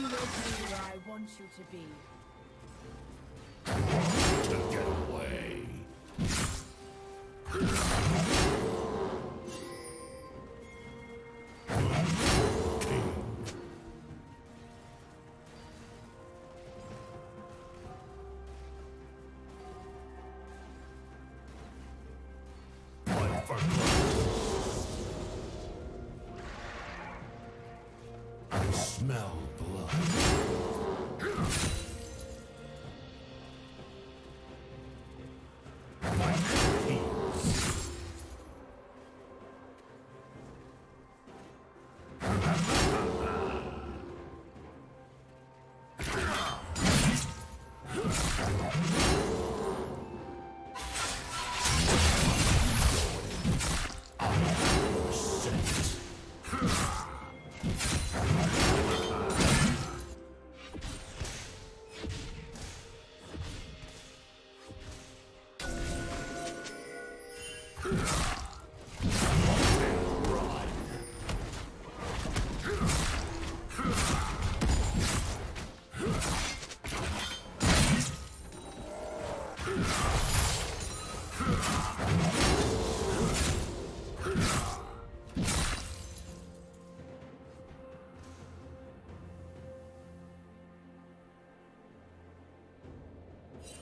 You will be where I want you to be. Smell blood. Like thieves.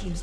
Team's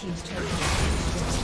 team's turret.